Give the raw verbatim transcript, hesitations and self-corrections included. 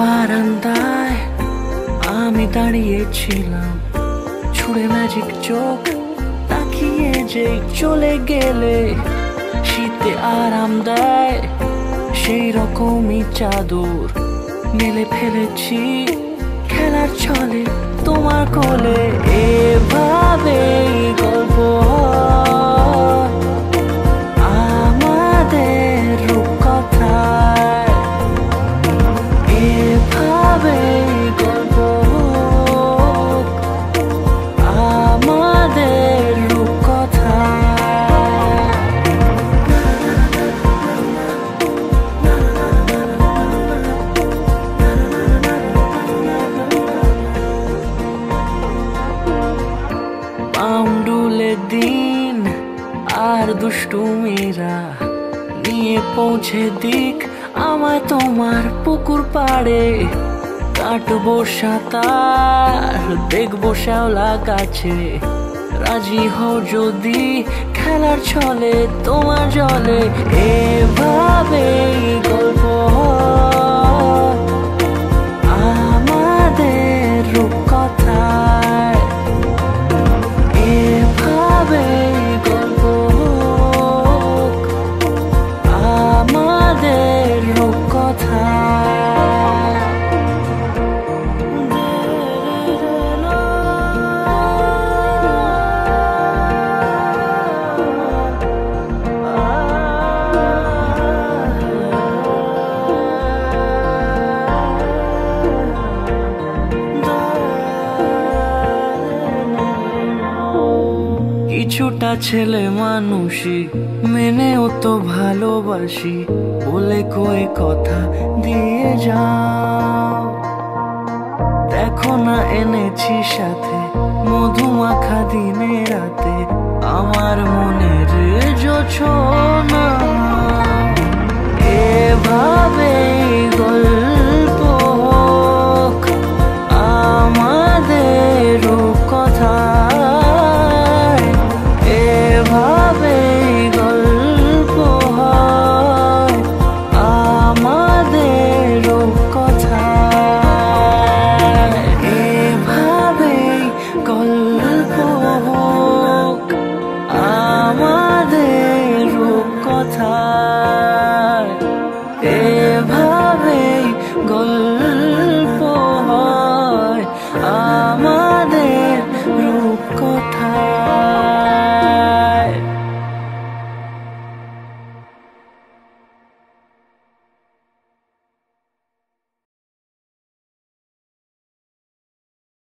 বারান্দায় আমি দাঁড়িয়েছিলাম, ছুড়ে ম্যাজিক চোখ তাকিয়ে যে চলে গেলে। শীতে আরাম দেয় সেই রকমই চাদর, মেলে ফেলেছি খেলার ছলে তোমার কোলে। এভাবে গল্প আমাদের রূপকথায়, এভাবে গল্প আমাদের রূপকথায়। পামডুলে দিন আর দুষ্টুমিরা নিয়ে পৌঁছে দিক আমায় তোমার পুকুর পাড়ে। কাটবো সাঁতার, দেখবো শ্যাওলা গাছে, রাজি হও যদি খেলার ছলে তোমার জলে। এভাবে গল্প আমাদের রূপকথায়, এভাবে গল্প আমাদের রূপকথায়। কিছুটা ছেলে মানুষই, মেনেও তো ভালোবাসি, বলে কয়ে কথা দিয়ে যাও। দেখো না এনেছি সাথে মধুমাখা দিনে রাতে আমার মনের জোছনা। এভাবে গল্প আমাদের কথা, এভাবে গল্প হয় আমাদের কথা। এভাবে গল্প হোক আমাদের কথা।